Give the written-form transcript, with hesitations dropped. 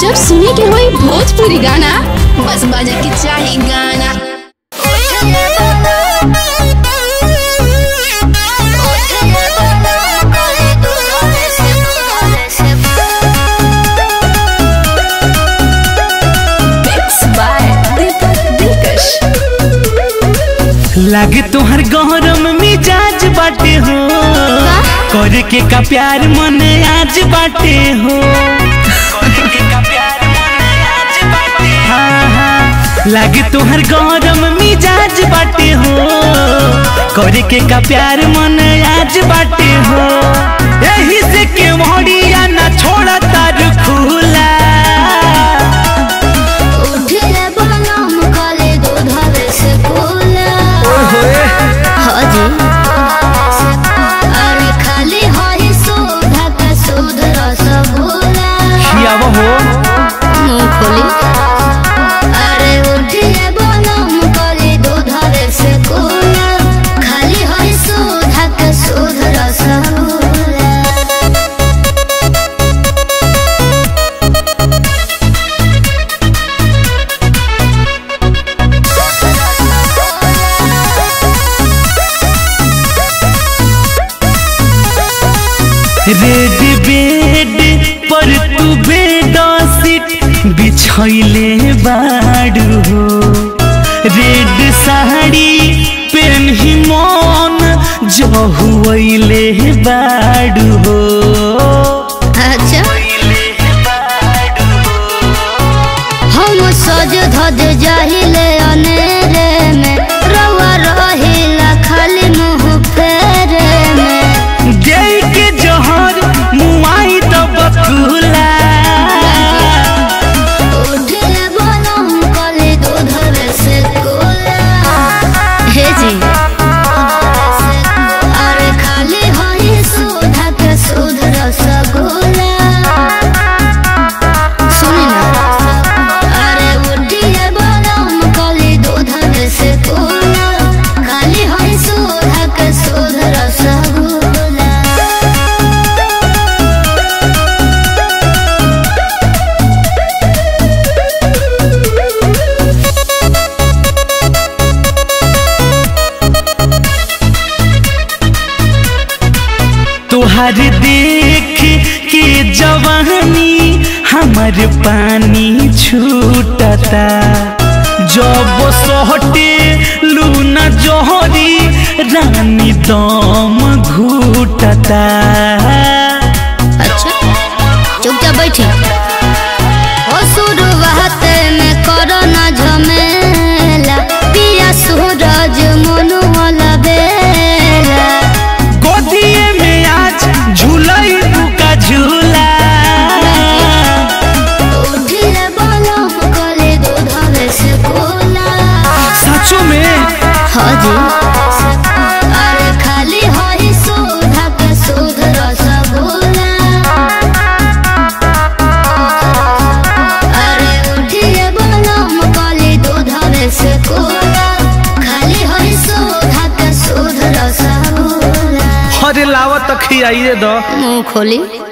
जब सुने के होई भोजपुरी गाना, बस बाजे के चाही गाना। लागे तुहर गौरम मिजाज बाटे हो, करे के का प्यार मन आज बाटे हो, लागे तुहर गौरम मिजाज बाटे हो, करे के का प्यार मन आज बाटे हो। यही से के मोड़िया ना छोड़ा तार खुला, रेड बेड पर तू बेडशीट बिछाइले बाड़ू हो, रेड साड़ी पेन ही मौन जहुइले बाड़ू हो। अच्छा हम सज धज जाहिले अनेरे में, रवा रहिला खाली मुँह फेरे में, जय के जहर मुआई तो बखुला, उठले बनम कले दूधर से कोला, हे जी अरे खाली होई सुधा के सुध रसगुल्ला। तुहार देख के जवानी हमर पानी छूटता, जब सोहटे लूना जोहरी रानी दम घूटता। अच्छा चुपचाप बैठी ओ सुरुवात में करो ना झमेला, पिया सूरज मोनू वाला बेला, गोदिए में आज झूलई का झूला, उठिले बोलम कले दूधर से कोला। सचो में हां जी अरे खाली होई सुधा के सुध रसगुल्ला, अरे उठिले बोलम कले दूधर से कोला, खाली होई सुधा के सुध रसगुल्ला। अरे लावा तक ही आई दो मुँह खोली।